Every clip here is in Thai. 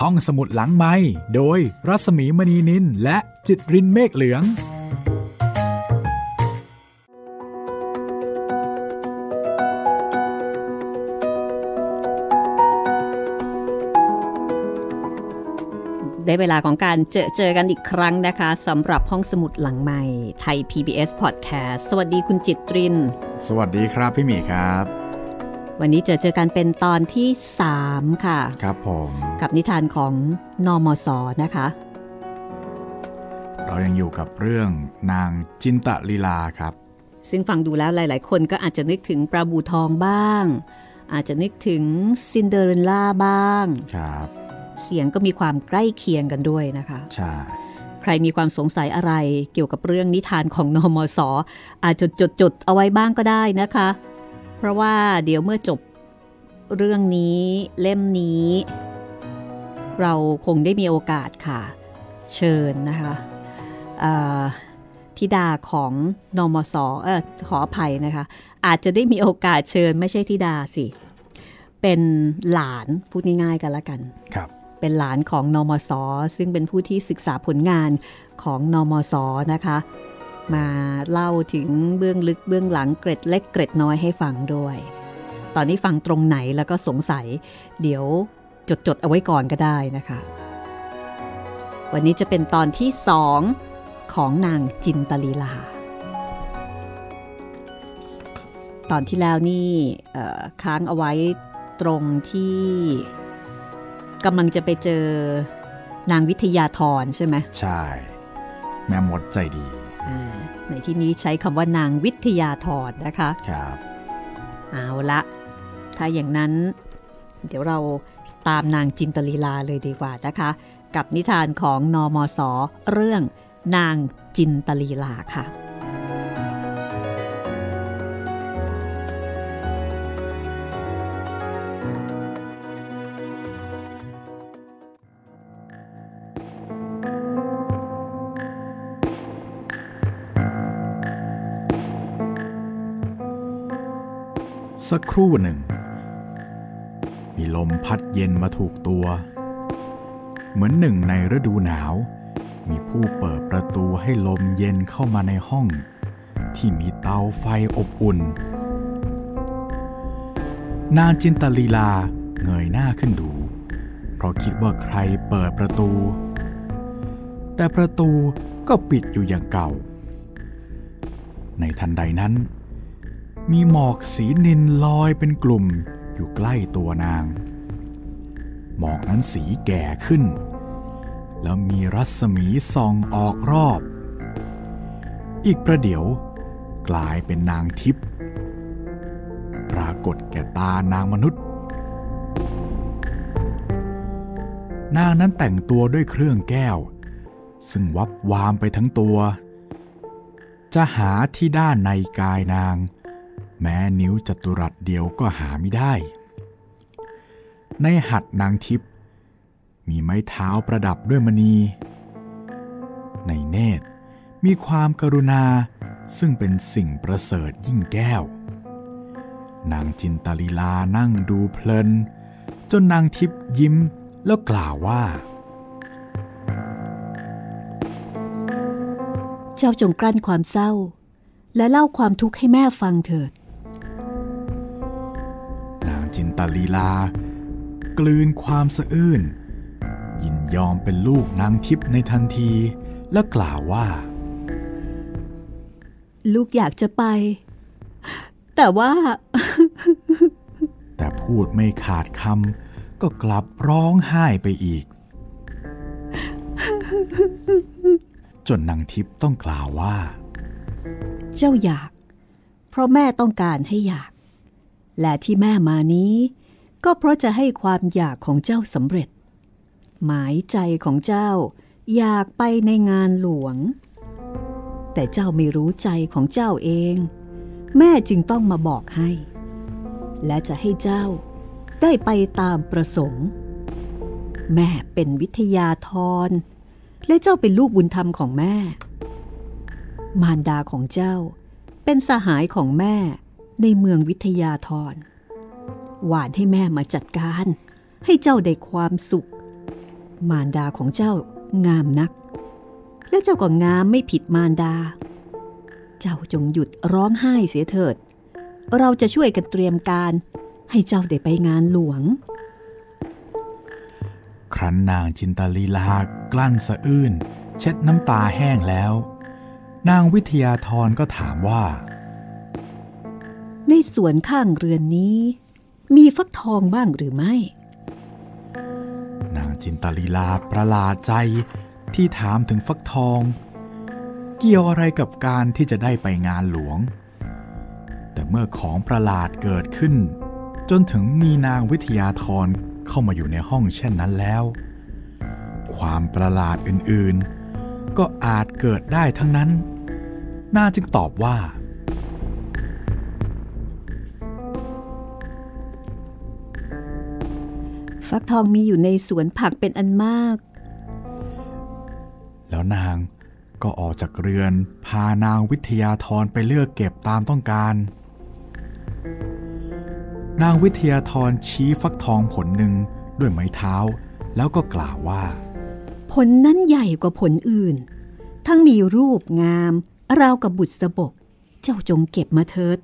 ห้องสมุดหลังไมค์โดยรัศมีมณีนินและจิตรินเมฆเหลืองได้เวลาของการเจอกันอีกครั้งนะคะสำหรับห้องสมุดหลังใหม่ไทย PBS Podcast สวัสดีคุณจิตรินสวัสดีครับพี่หมีครับวันนี้เจอกันเป็นตอนที่3ค่ะครับผมกับนิทานของนมส.นะคะเรายังอยู่กับเรื่องนางจินตลีลาครับซึ่งฟังดูแล้วหลายๆคนก็อาจจะนึกถึงปลาบูทองบ้างอาจจะนึกถึงซินเดอเรลล่าบ้างครับเสียงก็มีความใกล้เคียงกันด้วยนะคะใช่ใครมีความสงสัยอะไรเกี่ยวกับเรื่องนิทานของนมส.อาจจะจดเอาไว้บ้างก็ได้นะคะเพราะว่าเดี๋ยวเมื่อจบเรื่องนี้เล่มนี้เราคงได้มีโอกาสค่ะเชิญนะคะธิดาของนมส.ขออภัยนะคะอาจจะได้มีโอกาสเชิญไม่ใช่ธิดาสิเป็นหลานพูดง่ายๆกันละกันครับเป็นหลานของนมส.ซึ่งเป็นผู้ที่ศึกษาผลงานของนมส.นะคะมาเล่าถึงเบื้องลึกเบื้องหลังเกร็ดเล็กเกร็ดน้อยให้ฟังด้วยตอนนี้ฟังตรงไหนแล้วก็สงสัยเดี๋ยวจดเอาไว้ก่อนก็ได้นะคะวันนี้จะเป็นตอนที่2ของนางจินตลีลาตอนที่แล้วนี่ค้างเอาไว้ตรงที่กำลังจะไปเจอนางวิทยาธรใช่ไหมใช่แม่มดใจดีในที่นี้ใช้คำว่านางวิทยาธรนะคะครับเอาละถ้าอย่างนั้นเดี๋ยวเราตามนางจินตลีลาเลยดีกว่านะคะกับนิทานของนมส.เรื่องนางจินตลีลาค่ะสักครู่หนึ่งมีลมพัดเย็นมาถูกตัวเหมือนหนึ่งในฤดูหนาวมีผู้เปิดประตูให้ลมเย็นเข้ามาในห้องที่มีเตาไฟอบอุ่นนางจินตลีลาเงยหน้าขึ้นดูเพราะคิดว่าใครเปิดประตูแต่ประตูก็ปิดอยู่อย่างเก่าในทันใดนั้นมีหมอกสีนิลลอยเป็นกลุ่มอยู่ใกล้ตัวนางหมอกนั้นสีแก่ขึ้นแล้วมีรัศมีส่องออกรอบอีกประเดี๋ยวกลายเป็นนางทิพย์ปรากฏแก่ตานางมนุษย์นางนั้นแต่งตัวด้วยเครื่องแก้วซึ่งวับวามไปทั้งตัวจะหาที่ด้านในกายนางแม้นิ้วจัตุรัสเดียวก็หาไม่ได้ในหัตถ์นางทิพย์มีไม้เท้าประดับด้วยมณีในเนตรมีความกรุณาซึ่งเป็นสิ่งประเสริฐยิ่งแก้วนางจินตลีลานั่งดูเพลินจนนางทิพย์ยิ้มแล้วกล่าวว่าเจ้าจงกลั้นความเศร้าและเล่าความทุกข์ให้แม่ฟังเถิดนางจินตลีลากลืนความสะอื้นยินยอมเป็นลูกนางทิพย์ในทันทีและกล่าวว่าลูกอยากจะไปแต่ว่า แต่พูดไม่ขาดคำก็กลับร้องไห้ไปอีก จนนางทิพย์ต้องกล่าวว่าเจ้าอยากเพราะแม่ต้องการให้อยากและที่แม่มานี้ก็เพราะจะให้ความอยากของเจ้าสำเร็จหมายใจของเจ้าอยากไปในงานหลวงแต่เจ้าไม่รู้ใจของเจ้าเองแม่จึงต้องมาบอกให้และจะให้เจ้าได้ไปตามประสงค์แม่เป็นวิทยาธรและเจ้าเป็นลูกบุญธรรมของแม่มารดาของเจ้าเป็นสหายของแม่ในเมืองวิทยาธรหวานให้แม่มาจัดการให้เจ้าได้ความสุข มารดาของเจ้างามนักและเจ้าก็งามไม่ผิดมารดาเจ้าจงหยุดร้องไห้เสียเถิดเราจะช่วยกันเตรียมการให้เจ้าได้ไปงานหลวงครั้นนางจินตลีลากลั้นสะอื้นเช็ดน้ำตาแห้งแล้วนางวิทยาธรก็ถามว่าในสวนข้างเรือนนี้มีฟักทองบ้างหรือไม่นางจินตลีลาประหลาดใจที่ถามถึงฟักทองเกี่ยวอะไรกับการที่จะได้ไปงานหลวงแต่เมื่อของประหลาดเกิดขึ้นจนถึงมีนางวิทยาธรเข้ามาอยู่ในห้องเช่นนั้นแล้วความประหลาดอื่นๆก็อาจเกิดได้ทั้งนั้นนางจึงตอบว่าฟักทองมีอยู่ในสวนผักเป็นอันมากแล้วนางก็ออกจากเรือนพานางวิทยาธรไปเลือกเก็บตามต้องการนางวิทยาธรชี้ฟักทองผลหนึ่งด้วยไม้เท้าแล้วก็กล่าวว่าผลนั้นใหญ่กว่าผลอื่นทั้งมีรูปงามราวกับบุษบกเจ้าจงเก็บมาเถิด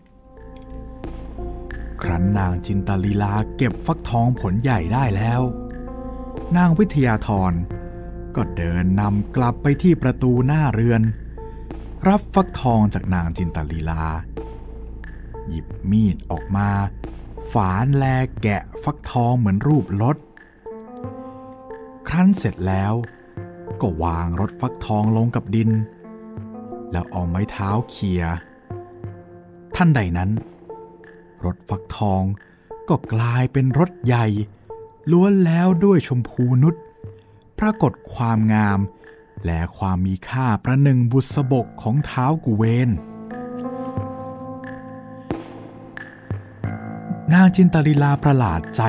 ครั้นนางจินตลีลาเก็บฟักทองผลใหญ่ได้แล้วนางวิทยาธรก็เดินนำกลับไปที่ประตูหน้าเรือนรับฟักทองจากนางจินตลีลาหยิบมีดออกมาฝานแลแกะฟักทองเหมือนรูปรถครั้นเสร็จแล้วก็วางรถฟักทองลงกับดินแล้วเอาไม้เท้าเขี่ยท่านใดนั้นรถฟักทองก็กลายเป็นรถใหญ่ล้วนแล้วด้วยชมพูนุชปรากฏความงามและความมีค่าประหนึ่งบุษบกของท้าวกุเวนนางจินตลีลาประหลาดใจ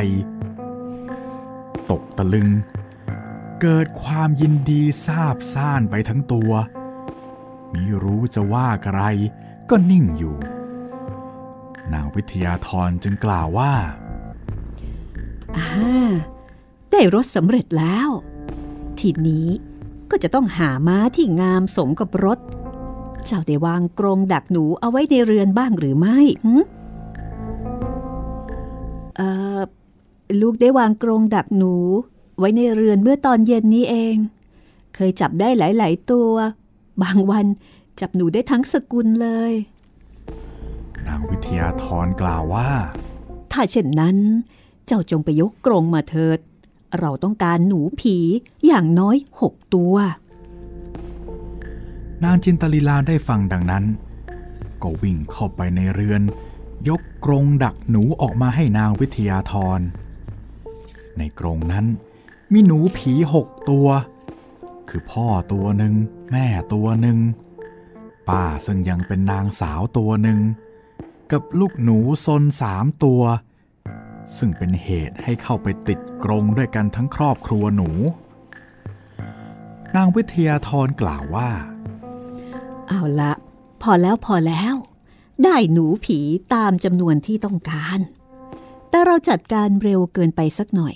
ตกตะลึงเกิดความยินดีซาบซ่านไปทั้งตัวมิรู้จะว่าอะไรก็นิ่งอยู่นางวิทยาธรจึงกล่าวว่าได้รถสำเร็จแล้วทีนี้ก็จะต้องหาม้าที่งามสมกับรถเจ้าได้วางกรงดักหนูเอาไว้ในเรือนบ้างหรือไม่ลูกได้วางกรงดักหนูไว้ในเรือนเมื่อตอนเย็นนี้เองเคยจับได้หลายๆตัวบางวันจับหนูได้ทั้งสกุลเลยนางวิทยาธรกล่าวว่าถ้าเช่นนั้นเจ้าจงไปยกกรงมาเถิดเราต้องการหนูผีอย่างน้อย6ตัวนางจินตลีลาได้ฟังดังนั้นก็วิ่งเข้าไปในเรือนยกกรงดักหนูออกมาให้นางวิทยาธรในกรงนั้นมีหนูผี6ตัวคือพ่อตัวหนึ่งแม่ตัวหนึ่งป้าซึ่งยังเป็นนางสาวตัวหนึ่งกับลูกหนูซน3ตัวซึ่งเป็นเหตุให้เข้าไปติดกรงด้วยกันทั้งครอบครัวหนูนางวิทยาธรกล่าวว่าเอาละพอแล้วได้หนูผีตามจำนวนที่ต้องการแต่เราจัดการเร็วเกินไปสักหน่อย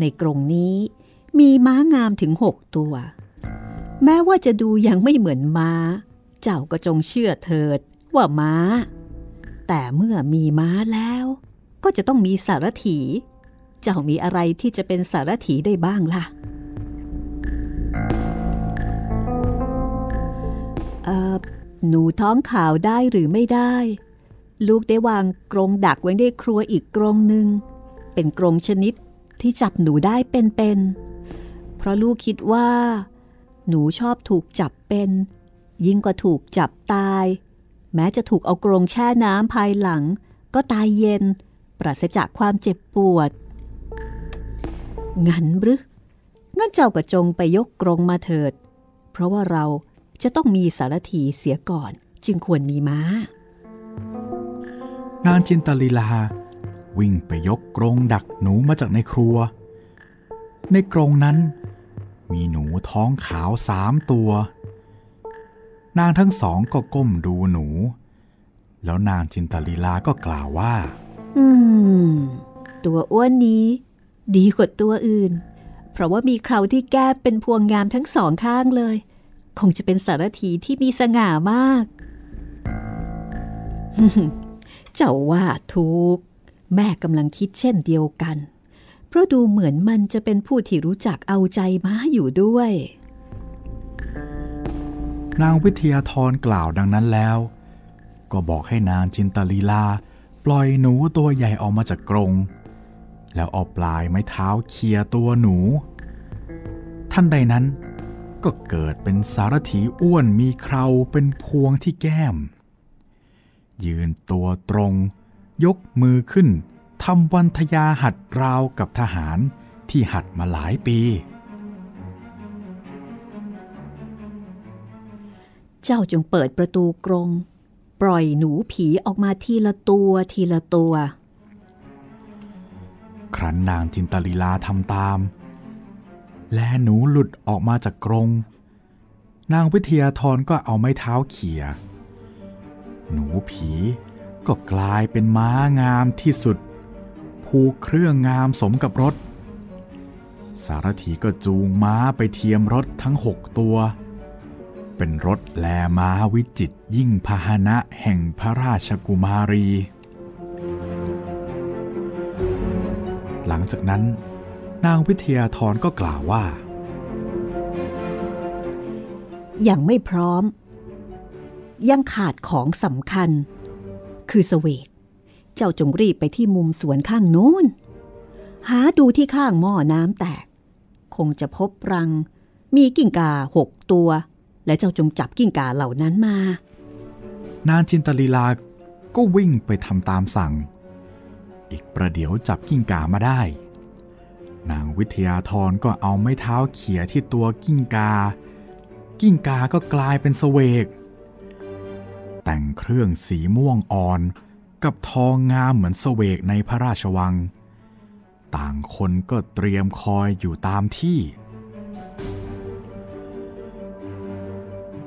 ในกรงนี้มีม้างามถึง6ตัวแม้ว่าจะดูยังไม่เหมือนม้าเจ้าก็จงเชื่อเถิดว่าม้าแต่เมื่อมีม้าแล้วก็จะต้องมีสารถีเจ้ามีอะไรที่จะเป็นสารถีได้บ้างล่ะหนูท้องขาวได้หรือไม่ได้ลูกได้วางกรงดักไว้ในครัวอีกกรงหนึ่งเป็นกรงชนิดที่จับหนูได้เป็นเพราะลูกคิดว่าหนูชอบถูกจับเป็นยิ่งกว่าถูกจับตายแม้จะถูกเอากรงแช่น้ำภายหลังก็ตายเย็นปราศจากความเจ็บปวดงั้นหรืองั้นเจ้าก็จงไปยกกรงมาเถิดเพราะว่าเราจะต้องมีสารถีเสียก่อนจึงควรมีม้านางจินตลีลาวิ่งไปยกกรงดักหนูมาจากในครัวในกรงนั้นมีหนูท้องขาว3ตัวนางทั้งสองก็ก้มดูหนูแล้วนางจินตลีลาก็กล่าวว่าตัวอ้วนนี้ดีกว่าตัวอื่น เพราะว่ามีเคราที่แก้เป็นพวงงามทั้งสองข้างเลยคงจะเป็นสารถีที่มีสง่ามากเจ้าว่าถูกแม่กำลังคิดเช่นเดียวกันเพราะดูเหมือนมันจะเป็นผู้ที่รู้จักเอาใจม้าอยู่ด้วยนางวิทยาธรกล่าวดังนั้นแล้วก็บอกให้นางจินตลีลาปล่อยหนูตัวใหญ่ออกมาจากกรงแล้วเอาปลายไม้เท้าเคี่ยตัวหนูท่านใดนั้นก็เกิดเป็นสารถีอ้วนมีเคราเป็นพวงที่แก้มยืนตัวตรงยกมือขึ้นทำวันทยาหัดราวกับทหารที่หัดมาหลายปีเจ้าจงเปิดประตูกรงปล่อยหนูผีออกมาทีละตัวทีละตัวครั้นนางจินตลีลาทำตามและหนูหลุดออกมาจากกรงนางวิทยาธรก็เอาไม้เท้าเขี่ยหนูผีก็กลายเป็นม้างามที่สุดผูกเครื่องงามสมกับรถสารถีก็จูงม้าไปเทียมรถทั้ง6ตัวเป็นรถแลม้าวิจิตรยิ่งพาหนะแห่งพระราชกุมารีหลังจากนั้นนางวิทยาธรก็กล่าวว่ายังไม่พร้อมยังขาดของสำคัญคือเสวกเจ้าจงรีบไปที่มุมสวนข้างโน้นหาดูที่ข้างหม้อน้ำแตกคงจะพบรังมีกิ้งก่า6ตัวและเจ้าจงจับกิ้งก่าเหล่านั้นมานางจินตลีลาก็วิ่งไปทำตามสั่งอีกประเดี๋ยวจับกิ้งก่ามาได้นางวิทยาธรก็เอาไม้เท้าเขี่ยที่ตัวกิ้งก่ากิ้งก่าก็กลายเป็นเสวกแต่งเครื่องสีม่วงอ่อนกับทองงามเหมือนเสวกในพระราชวังต่างคนก็เตรียมคอยอยู่ตามที่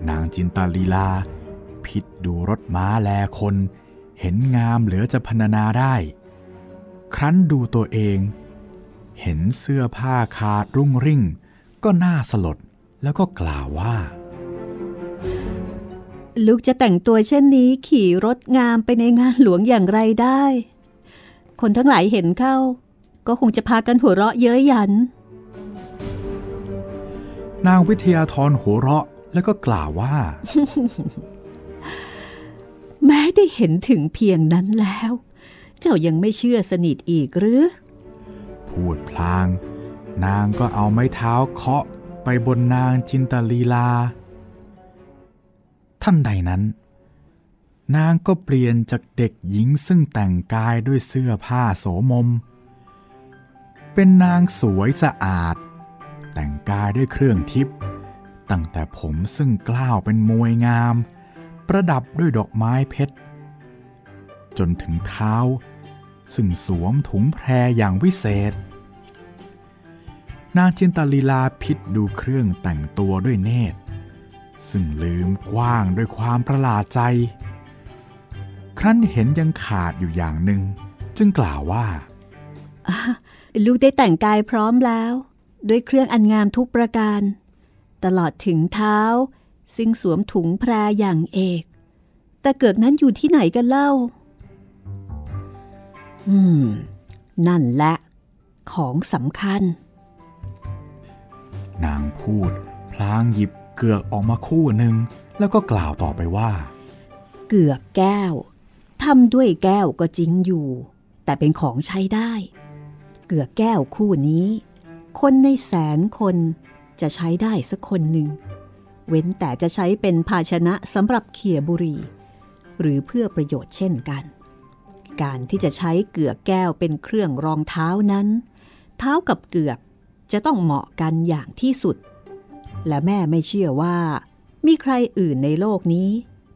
นางจินตลีลาพิจดูรถม้าแลคนเห็นงามเหลือจะพรรณนาได้ครั้นดูตัวเองเห็นเสื้อผ้าขาดรุ่งริ่งก็น่าสลดแล้วก็กล่าวว่าลูกจะแต่งตัวเช่นนี้ขี่รถงามไปในงานหลวงอย่างไรได้คนทั้งหลายเห็นเข้าก็คงจะพากันหัวเราะเย้ยหยันนางวิทยาธรหัวเราะแล้วก็กล่าวว่า แม้ได้เห็นถึงเพียงนั้นแล้วเจ้ายังไม่เชื่อสนิทอีกหรือพูดพลางนางก็เอาไม้เท้าเคาะไปบนนางจินตลีลาท่านใดนั้นนางก็เปลี่ยนจากเด็กหญิงซึ่งแต่งกายด้วยเสื้อผ้าโสมมเป็นนางสวยสะอาดแต่งกายด้วยเครื่องทิพย์ตั้งแต่ผมซึ่งกล้าวเป็นมวยงามประดับด้วยดอกไม้เพชรจนถึงเท้าซึ่งสวมถุงแพรอย่างวิเศษนางจินตลีลาพิจดูเครื่องแต่งตัวด้วยเนตรซึ่งลืมกว้างด้วยความประหลาดใจครั้นเห็นยังขาดอยู่อย่างหนึ่งจึงกล่าวว่าลูกได้แต่งกายพร้อมแล้วด้วยเครื่องอันงามทุกประการตลอดถึงเท้าซึ่งสวมถุงแพรอย่างเอกแต่เกิดนั้นอยู่ที่ไหนกันเล่านั่นแหละของสำคัญนางพูดพลางหยิบเกือกออกมาคู่หนึ่งแล้วก็กล่าวต่อไปว่าเกือกแก้วทำด้วยแก้วก็จริงอยู่แต่เป็นของใช้ได้เกือกแก้วคู่นี้คนในแสนคนจะใช้ได้สักคนหนึ่งเว้นแต่จะใช้เป็นภาชนะสำหรับเขี่ยบุหรี่หรือเพื่อประโยชน์เช่นกันการที่จะใช้เกือกแก้วเป็นเครื่องรองเท้านั้นเท้ากับเกือกจะต้องเหมาะกันอย่างที่สุดและแม่ไม่เชื่อว่ามีใครอื่นในโลกนี้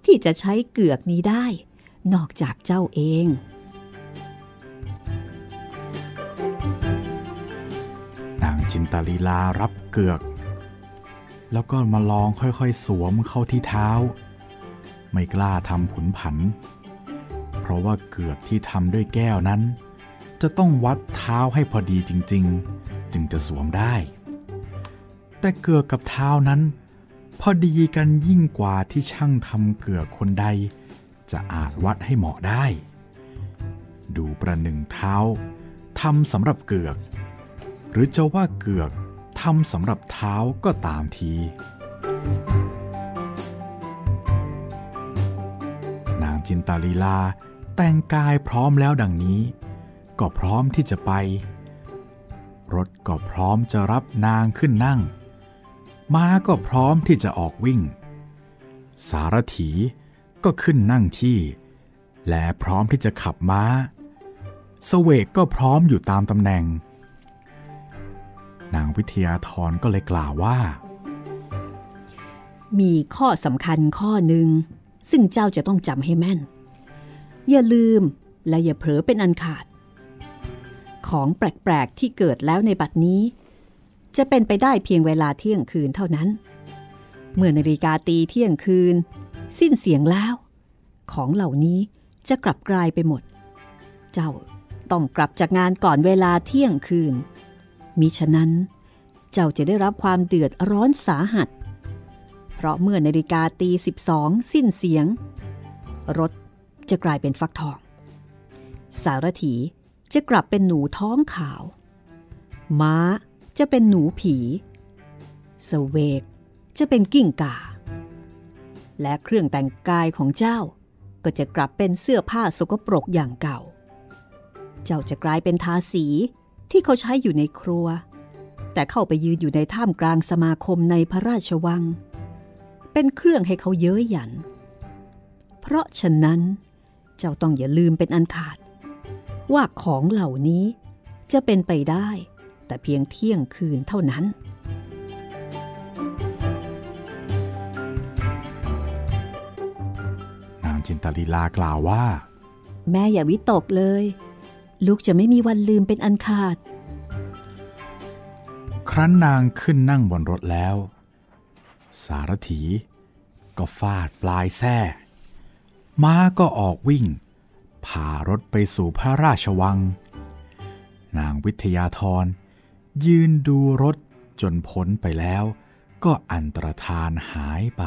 ที่จะใช้เกือกนี้ได้นอกจากเจ้าเองนางจินตลีลารับเกือกแล้วก็มาลองค่อยๆสวมเข้าที่เท้าไม่กล้าทำผุนผันเพราะว่าเกือกที่ทำด้วยแก้วนั้นจะต้องวัดเท้าให้พอดีจริงๆจึงจะสวมได้ แต่เกือกกับเท้านั้นพอดีกันยิ่งกว่าที่ช่างทำเกือกคนใดจะอาจวัดให้เหมาะได้ดูประหนึ่งเท้าทำสำหรับเกือกหรือจะว่าเกือกทำสำหรับเท้าก็ตามทีนางจินตาลีลาแต่งกายพร้อมแล้วดังนี้ก็พร้อมที่จะไปรถก็พร้อมจะรับนางขึ้นนั่งม้าก็พร้อมที่จะออกวิ่งสารถีก็ขึ้นนั่งที่และพร้อมที่จะขับม้าเสวกก็พร้อมอยู่ตามตำแหน่งนางวิทยาธรก็เลยกล่าวว่ามีข้อสำคัญข้อหนึ่งซึ่งเจ้าจะต้องจำให้แม่นอย่าลืมและอย่าเผลอเป็นอันขาดของแปลกๆที่เกิดแล้วในบัดนี้จะเป็นไปได้เพียงเวลาเที่ยงคืนเท่านั้นเมื่อนาฬิกาตีเที่ยงคืนสิ้นเสียงแล้วของเหล่านี้จะกลับกลายไปหมดเจ้าต้องกลับจากงานก่อนเวลาเที่ยงคืนมิฉะนั้นเจ้าจะได้รับความเดือดร้อนสาหัสเพราะเมื่อนาฬิกาตี12สิ้นเสียงรถจะกลายเป็นฟักทองสารถีจะกลับเป็นหนูท้องขาวม้าจะเป็นหนูผีเสวกจะเป็นกิ้งก่าและเครื่องแต่งกายของเจ้าก็จะกลับเป็นเสื้อผ้าสกปรกอย่างเก่าเจ้าจะกลายเป็นทาสีที่เขาใช้อยู่ในครัวแต่เข้าไปยืนอยู่ในท่ามกลางสมาคมในพระราชวังเป็นเครื่องให้เขาเย้ยหยันเพราะฉะนั้นเจ้าต้องอย่าลืมเป็นอันขาดว่าของเหล่านี้จะเป็นไปได้แต่เพียงเที่ยงคืนเท่านั้นนางจินตลีลากล่าวว่าแม่อย่าวิตกเลยลูกจะไม่มีวันลืมเป็นอันขาดครั้นนางขึ้นนั่งบนรถแล้วสารถีก็ฟาดปลายแส้ม้าก็ออกวิ่งพารถไปสู่พระราชวังนางวิทยาธรยืนดูรถจนพ้นไปแล้วก็อันตรธานหายไป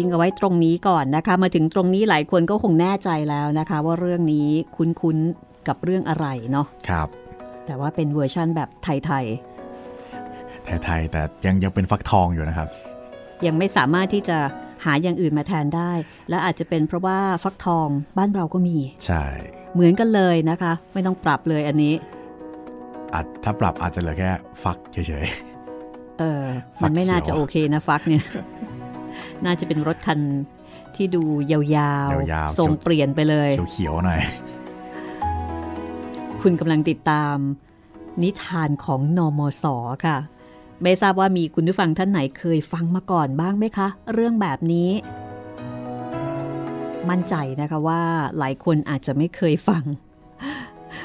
ทิ้งเอาไว้ตรงนี้ก่อนนะคะมาถึงตรงนี้หลายคนก็คงแน่ใจแล้วนะคะว่าเรื่องนี้คุ้นๆกับเรื่องอะไรเนาะครับแต่ว่าเป็นเวอร์ชั่นแบบไทยแต่ยังเป็นฟักทองอยู่นะครับยังไม่สามารถที่จะหาอย่างอื่นมาแทนได้และอาจจะเป็นเพราะว่าฟักทองบ้านเราก็มีใช่เหมือนกันเลยนะคะไม่ต้องปรับเลยอันนี้ถ้าปรับอาจจะเหลือแค่ฟักเฉยๆมันไม่น่าจะโอเคนะฟักเนี่ยน่าจะเป็นรถคันที่ดูยาวๆทรงเปลี่ยนไปเลยเขียวๆหน่อยคุณกำลังติดตามนิทานของนมส.ค่ะไม่ทราบว่ามีคุณผู้ฟังท่านไหนเคยฟังมาก่อนบ้างไหมคะเรื่องแบบนี้มั่นใจนะคะว่าหลายคนอาจจะไม่เคยฟัง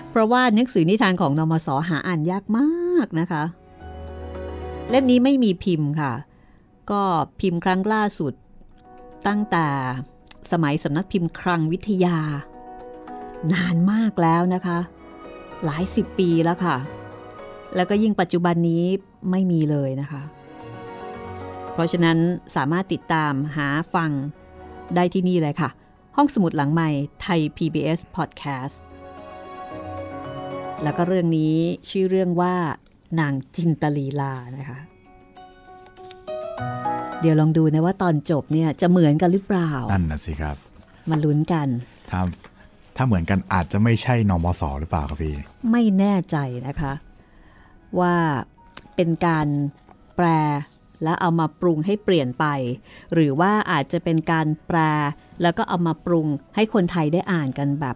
เพราะว่าหนังสือนิทานของนมส.หาอ่านยากมากนะคะเล่มนี้ไม่มีพิมพ์ค่ะก็พิมพ์ครั้งล่าสุดตั้งแต่สมัยสำนักพิมพ์คลังวิทยานานมากแล้วนะคะหลายสิบปีแล้วค่ะแล้วก็ยิ่งปัจจุบันนี้ไม่มีเลยนะคะเพราะฉะนั้นสามารถติดตามหาฟังได้ที่นี่เลยค่ะห้องสมุดหลังใหม่ไทย PBS Podcast แล้วก็เรื่องนี้ชื่อเรื่องว่านางจินตลีลานะคะเดี๋ยวลองดูนะว่าตอนจบเนี่ยจะเหมือนกันหรือเปล่านั่นนะสิครับมาลุ้นกันถ้าเหมือนกันอาจจะไม่ใช่นมส.หรือเปล่าครับพี่ไม่แน่ใจนะคะว่าเป็นการแปลแล้วเอามาปรุงให้เปลี่ยนไปหรือว่าอาจจะเป็นการแปลแล้วก็เอามาปรุงให้คนไทยได้อ่านกันแบบ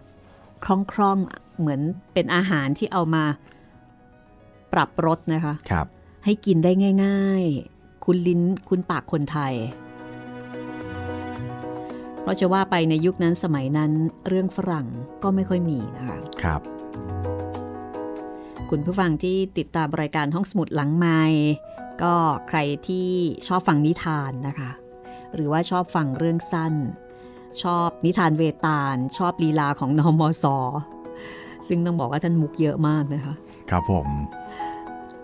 คล่องๆเหมือนเป็นอาหารที่เอามาปรับรสนะคะครับให้กินได้ง่ายๆคุณลิ้นคุณปากคนไทยเพราะจะว่าไปในยุคนั้นสมัยนั้นเรื่องฝรั่งก็ไม่ค่อยมีนะคะครับ คุณผู้ฟังที่ติดตามรายการห้องสมุดหลังไมค์ก็ใครที่ชอบฟังนิทานนะคะหรือว่าชอบฟังเรื่องสั้นชอบนิทานเวตาลชอบลีลาของนมส.ซึ่งต้องบอกว่าท่านมุกเยอะมากนะคะครับผม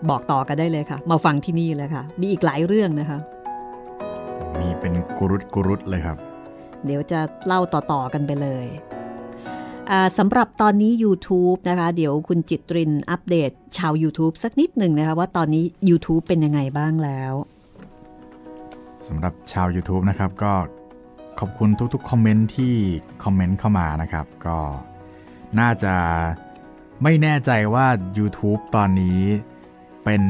บอกต่อกันได้เลยค่ะมาฟังที่นี่เลยค่ะมีอีกหลายเรื่องนะคะมีเป็นกุรุตเลยครับเดี๋ยวจะเล่าต่อๆกันไปเลยสำหรับตอนนี้ YouTube นะคะเดี๋ยวคุณจิตรินอัปเดตชาว YouTube สักนิดหนึ่งนะคะว่าตอนนี้ YouTube เป็นยังไงบ้างแล้วสำหรับชาว YouTube นะครับก็ขอบคุณทุกๆคอมเมนต์ที่คอมเมนต์เข้ามานะครับก็น่าจะไม่แน่ใจว่า YouTube ตอนนี้เป็น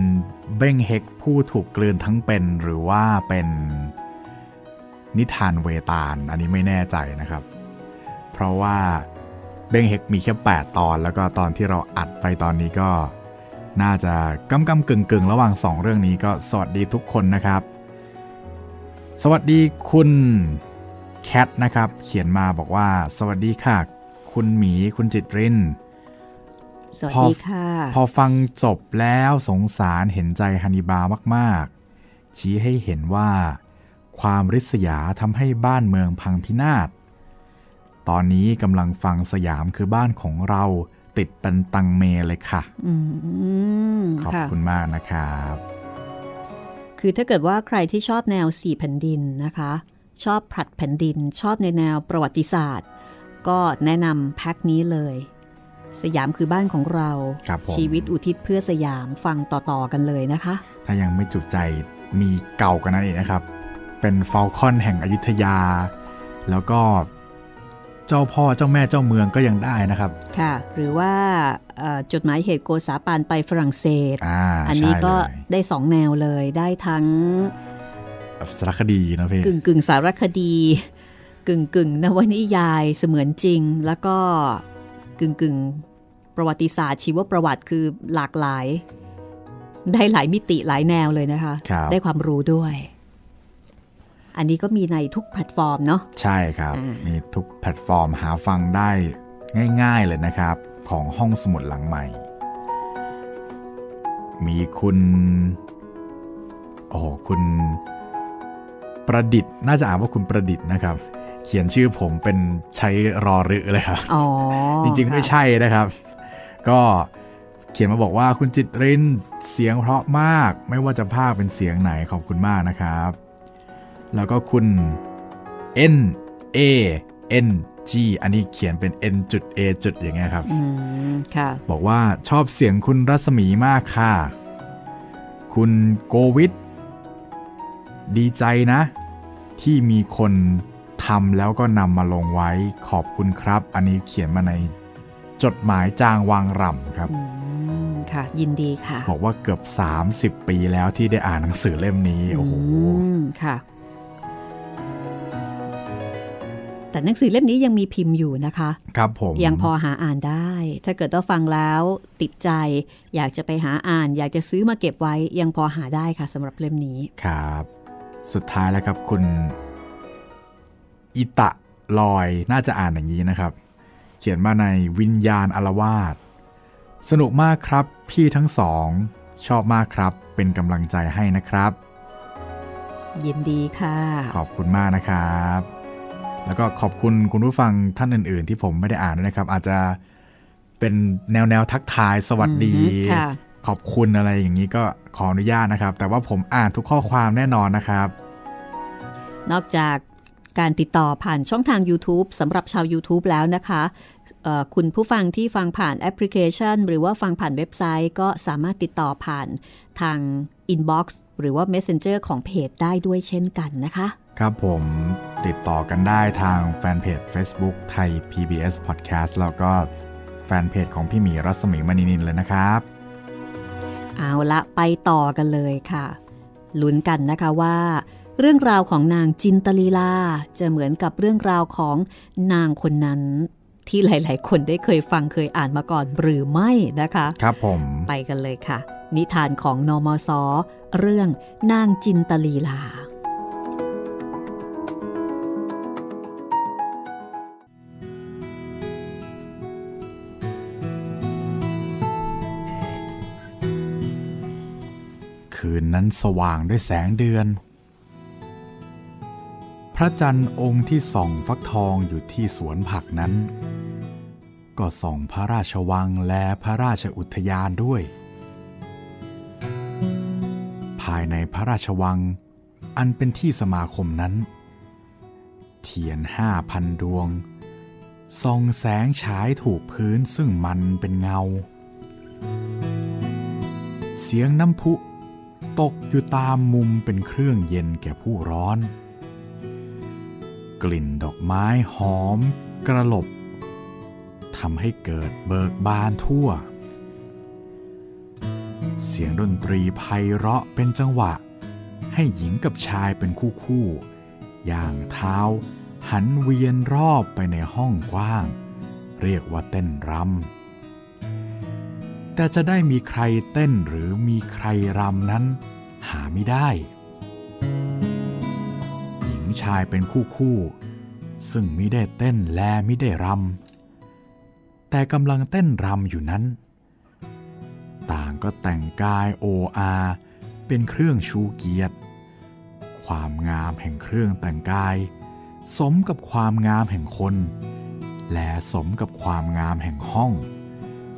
เบ้งเฮกผู้ถูกกลืนทั้งเป็นหรือว่าเป็นนิทานเวตาลอันนี้ไม่แน่ใจนะครับเพราะว่าเบ้งเฮกมีแค่8ตอนแล้วก็ตอนที่เราอัดไปตอนนี้ก็น่าจะกำกึ่งระหว่าง2เรื่องนี้ก็สวัสดีทุกคนนะครับสวัสดีคุณแคทนะครับเขียนมาบอกว่าสวัสดีค่ะคุณหมีคุณจิตรินสวัสดีค่ะพอฟังจบแล้วสงสารเห็นใจฮันนิบาลมากๆชี้ให้เห็นว่าความริษยาทำให้บ้านเมืองพังพินาศตอนนี้กำลังฟังสยามคือบ้านของเราติดเป็นตังเมเลยค่ะขอบคุณมากนะครับคือถ้าเกิดว่าใครที่ชอบแนว4แผ่นดินนะคะชอบผลัดแผ่นดินชอบในแนวประวัติศาสตร์ก็แนะนำแพ็คนี้เลยสยามคือบ้านของเราชีวิตอุทิศเพื่อสยามฟังต่อๆกันเลยนะคะถ้ายังไม่จุใจมีเก่ากันนั่นเองนะครับเป็นฟอลคอนแห่งอยุธยาแล้วก็เจ้าพ่อเจ้าแม่เจ้าเมืองก็ยังได้นะครับค่ะหรือว่าจดหมายเหตุโกษาปานไปฝรั่งเศส อันนี้ก็ได้สองแนวเลยได้ทั้งสารคดีนะพี่กึ่งสารคดีกึ่งนวนิยายเสมือนจริงแล้วก็กึ่งประวัติศาสตร์ชีวประวัติคือหลากหลายได้หลายมิติหลายแนวเลยนะคะได้ความรู้ด้วยอันนี้ก็มีในทุกแพลตฟอร์มเนาะใช่ครับมีทุกแพลตฟอร์มหาฟังได้ง่ายๆเลยนะครับของห้องสมุดหลังใหม่มีคุณคุณประดิษฐ์น่าจะอ่านว่าคุณประดิษฐ์นะครับเขียนชื่อผมเป็นใช้รอรึเลยครับจริงๆไม่ใช่นะครับก็เขียนมาบอกว่าคุณจิตรินเสียงเพราะมากไม่ว่าจะภาคเป็นเสียงไหนขอบคุณมากนะครับแล้วก็คุณ N A N G อันนี้เขียนเป็น N จุด A จุดอย่างเงี้ยครับบอกว่าชอบเสียงคุณรัศมีมากค่ะคุณโกวิทดีใจนะที่มีคนทำแล้วก็นำมาลงไว้ขอบคุณครับอันนี้เขียนมาในจดหมายจางวางรำครับค่ะยินดีค่ะบอกว่าเกือบ30ปีแล้วที่ได้อ่านหนังสือเล่มนี้โอ้โหค่ะแต่หนังสือเล่มนี้ยังมีพิมพ์อยู่นะคะครับผมยังพอหาอ่านได้ถ้าเกิดว่าฟังแล้วติดใจอยากจะไปหาอ่านอยากจะซื้อมาเก็บไว้ยังพอหาได้ค่ะสำหรับเล่มนี้ครับสุดท้ายแล้วครับคุณอิตะลอยน่าจะอ่านอย่างนี้นะครับเขียนมาในวิญญาณอารวาสสนุกมากครับพี่ทั้งสองชอบมากครับเป็นกำลังใจให้นะครับยินดีค่ะขอบคุณมากนะครับแล้วก็ขอบคุณคุณผู้ฟังท่านอื่นๆที่ผมไม่ได้อ่านด้วยนะครับอาจจะเป็นแนวทักทายสวัสดีขอบคุณอะไรอย่างนี้ก็ขออนุญาตนะครับแต่ว่าผมอ่านทุกข้อความแน่นอนนะครับนอกจากการติดต่อผ่านช่องทาง YouTube สำหรับชาว YouTube แล้วนะคะคุณผู้ฟังที่ฟังผ่านแอปพลิเคชันหรือว่าฟังผ่านเว็บไซต์ก็สามารถติดต่อผ่านทาง Inbox หรือว่า Messenger ของเพจได้ด้วยเช่นกันนะคะครับผมติดต่อกันได้ทางแฟนเพจ Facebook ไทย PBS Podcast แล้วก็แฟนเพจของพี่หมีรัศมีมณีนินเลยนะครับเอาละไปต่อกันเลยค่ะลุ้นกันนะคะว่าเรื่องราวของนางจินตลีลาจะเหมือนกับเรื่องราวของนางคนนั้นที่หลายๆคนได้เคยฟังเคยอ่านมาก่อนหรือไม่นะคะครับผมไปกันเลยค่ะนิทานของนมส.เรื่องนางจินตลีลา คืนนั้นสว่างด้วยแสงเดือนพระจันทร์องค์ที่ส่องฟักทองอยู่ที่สวนผักนั้นก็ส่องพระราชวังและพระราชอุทยานด้วยภายในพระราชวังอันเป็นที่สมาคมนั้นเทียน 5,000 ดวงส่องแสงฉายถูกพื้นซึ่งมันเป็นเงาเสียงน้ำพุตกอยู่ตามมุมเป็นเครื่องเย็นแก่ผู้ร้อนกลิ่นดอกไม้หอมกระหลบทำให้เกิดเบิกบานทั่วเสียงดนตรีไพเราะเป็นจังหวะให้หญิงกับชายเป็นคู่ๆย่างเท้าหันเวียนรอบไปในห้องกว้างเรียกว่าเต้นรำแต่จะได้มีใครเต้นหรือมีใครรำนั้นหาไม่ได้หญิงชายเป็นคู่ๆซึ่งมิได้เต้นและมิได้รำแต่กำลังเต้นรำอยู่นั้นต่างก็แต่งกายโออาเป็นเครื่องชูเกียรติความงามแห่งเครื่องแต่งกายสมกับความงามแห่งคนและสมกับความงามแห่งห้อง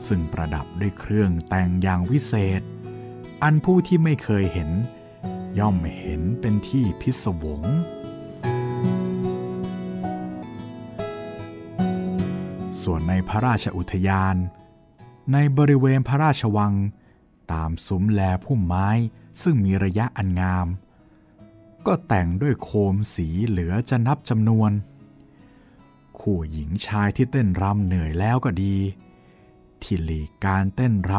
ซึ่งประดับด้วยเครื่องแต่งอย่างวิเศษอันผู้ที่ไม่เคยเห็นย่อมเห็นเป็นที่พิศวงส่วนในพระราชอุทยานในบริเวณพระราชวังตามซุ้มแลพุ่มไม้ซึ่งมีระยะอันงามก็แต่งด้วยโคมสีเหลือจะนับจำนวนคู่หญิงชายที่เต้นรำเหนื่อยแล้วก็ดีที่หลีกการเต้นร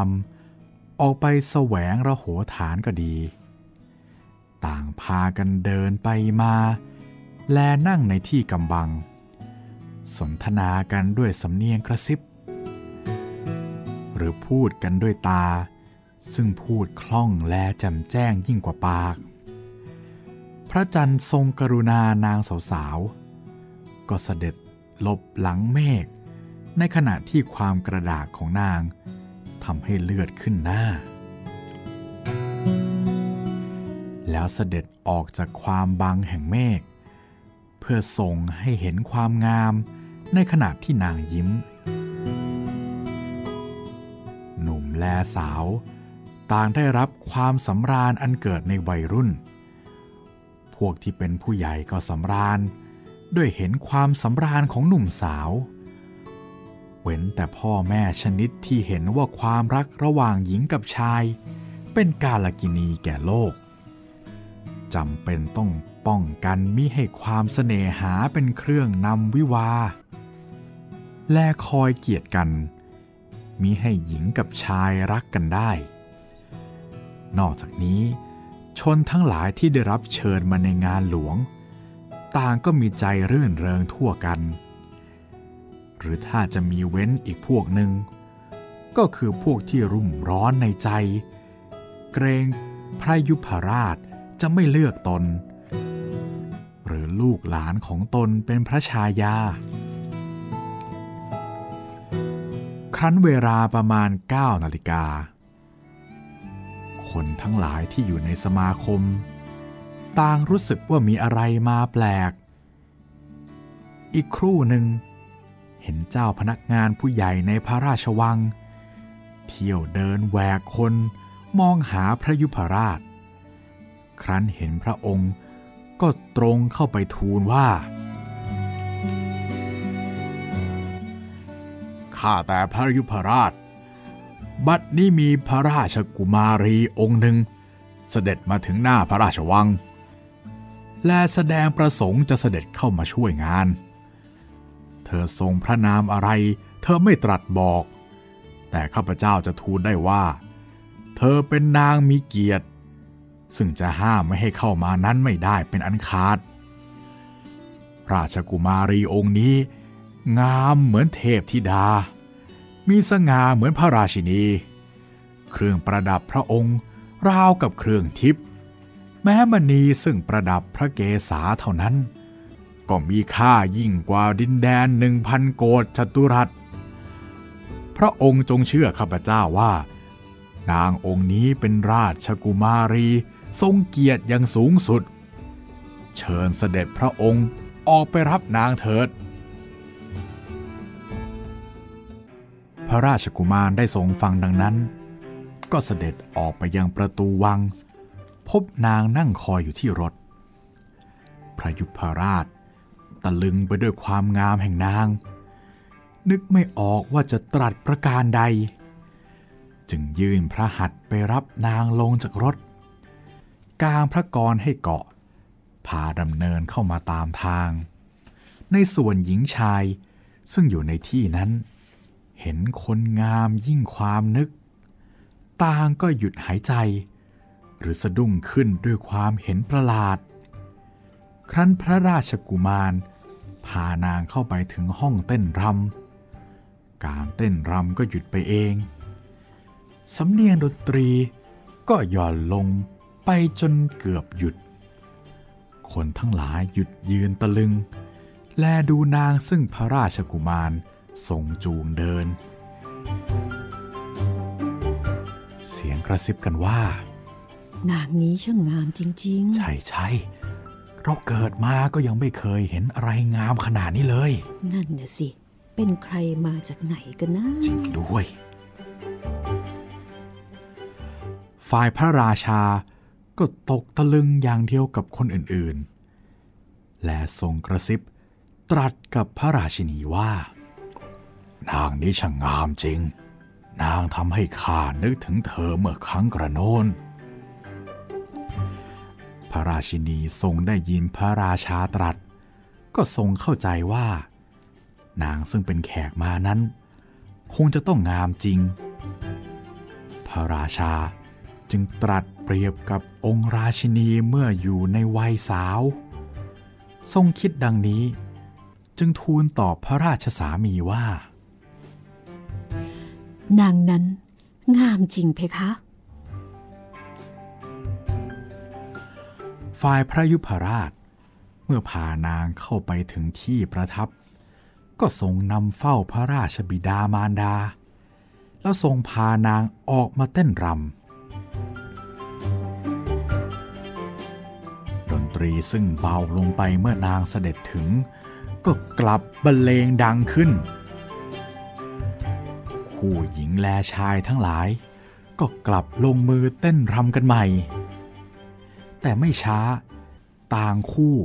ำออกไปแสวงระโหฐานก็ดีต่างพากันเดินไปมาและนั่งในที่กำบังสนทนากันด้วยสำเนียงกระซิบหรือพูดกันด้วยตาซึ่งพูดคล่องและแจ่มแจ้งยิ่งกว่าปากพระจันทร์ทรงกรุณานางสาวๆก็เสด็จหลบหลังเมฆในขณะที่ความกระดากของนางทำให้เลือดขึ้นหน้าแล้วเสด็จออกจากความบังแห่งเมฆเพื่อส่งให้เห็นความงามในขณะที่นางยิ้มหนุ่มและสาวต่างได้รับความสำราญอันเกิดในวัยรุ่นพวกที่เป็นผู้ใหญ่ก็สำราญด้วยเห็นความสำราญของหนุ่มสาวเว้นแต่พ่อแม่ชนิดที่เห็นว่าความรักระหว่างหญิงกับชายเป็นกาลกิณีแก่โลกจำเป็นต้องป้องกันมิให้ความเสน่หาเป็นเครื่องนำวิวาและคอยเกียดกันมิให้หญิงกับชายรักกันได้นอกจากนี้ชนทั้งหลายที่ได้รับเชิญมาในงานหลวงต่างก็มีใจรื่นเริงทั่วกันหรือถ้าจะมีเว้นอีกพวกหนึ่งก็คือพวกที่รุ่มร้อนในใจเกรงพระยุพราชจะไม่เลือกตนหรือลูกหลานของตนเป็นพระชายาครั้นเวลาประมาณ 9 นาฬิกาคนทั้งหลายที่อยู่ในสมาคมต่างรู้สึกว่ามีอะไรมาแปลกอีกครู่หนึ่งเห็นเจ้าพนักงานผู้ใหญ่ในพระราชวังเที่ยวเดินแหวกคนมองหาพระยุพราชครั้นเห็นพระองค์ก็ตรงเข้าไปทูลว่าข้าแต่พระยุพราชบัดนี้มีพระราชกุมารีองค์หนึ่งเสด็จมาถึงหน้าพระราชวังและแสดงประสงค์จะเสด็จเข้ามาช่วยงานเธอทรงพระนามอะไรเธอไม่ตรัสบอกแต่ข้าพเจ้าจะทูลได้ว่าเธอเป็นนางมีเกียรติซึ่งจะห้ามไม่ให้เข้ามานั้นไม่ได้เป็นอันขาดราชกุมารีองค์นี้งามเหมือนเทพธิดามีสง่าเหมือนพระราชินีเครื่องประดับพระองค์ราวกับเครื่องทิพย์แม้มณีซึ่งประดับพระเกศาเท่านั้นก็มีค่ายิ่งกว่าดินแดน 1,000 โกฏจัตุรัสพระองค์จงเชื่อข้าพเจ้าว่า นางองค์นี้เป็นราชกุมารีทรงเกียรติอย่างสูงสุดเชิญเสด็จพระองค์ออกไปรับนางเถิดพระราชกุมารได้ทรงฟังดังนั้นก็เสด็จออกไปยังประตูวังพบนางนั่งคอยอยู่ที่รถพระยุพราชตะลึงไปด้วยความงามแห่งนางนึกไม่ออกว่าจะตรัสประการใดจึงยื่นพระหัตถ์ไปรับนางลงจากรถกางพระกรให้เกาะพาดำเนินเข้ามาตามทางในส่วนหญิงชายซึ่งอยู่ในที่นั้นเห็นคนงามยิ่งความนึกต่างก็หยุดหายใจหรือสะดุ้งขึ้นด้วยความเห็นประหลาดครั้นพระราชกุมารพานางเข้าไปถึงห้องเต้นรำการเต้นรำก็หยุดไปเองสำเนียงดนตรีก็หย่อนลงไปจนเกือบหยุดคนทั้งหลายหยุดยืนตะลึงแลดูนางซึ่งพระราชกุมารทรงจูงเดินเสียงกระซิบกันว่านางนี้ช่างงามจริงๆใช่ๆเราเกิดมาก็ยังไม่เคยเห็นอะไรงามขนาดนี้เลยนั่นน่ะสิเป็นใครมาจากไหนกันนะจริงด้วยฝ่ายพระราชาก็ตกตะลึงอย่างเดียวกับคนอื่นๆและทรงกระซิบตรัสกับพระราชินีว่านางนี้ช่างงามจริงนางทำให้ข้านึกถึงเธอเมื่อครั้งกระโน้นพระราชินีทรงได้ยินพระราชาตรัสก็ทรงเข้าใจว่านางซึ่งเป็นแขกมานั้นคงจะต้องงามจริงพระราชาจึงตรัสเปรียบกับองค์ราชินีเมื่ออยู่ในวัยสาวทรงคิดดังนี้จึงทูลตอบพระราชสามีว่านางนั้นงามจริงเพคะฝ่ายพระยุพราชเมื่อพานางเข้าไปถึงที่ประทับก็ทรงนำเฝ้าพระราชบิดามารดาแล้วทรงพานางออกมาเต้นรำดนตรีซึ่งเบาลงไปเมื่อนางเสด็จถึงก็กลับบรรเลงดังขึ้นคู่หญิงและชายทั้งหลายก็กลับลงมือเต้นรำกันใหม่แต่ไม่ช้าต่างคู่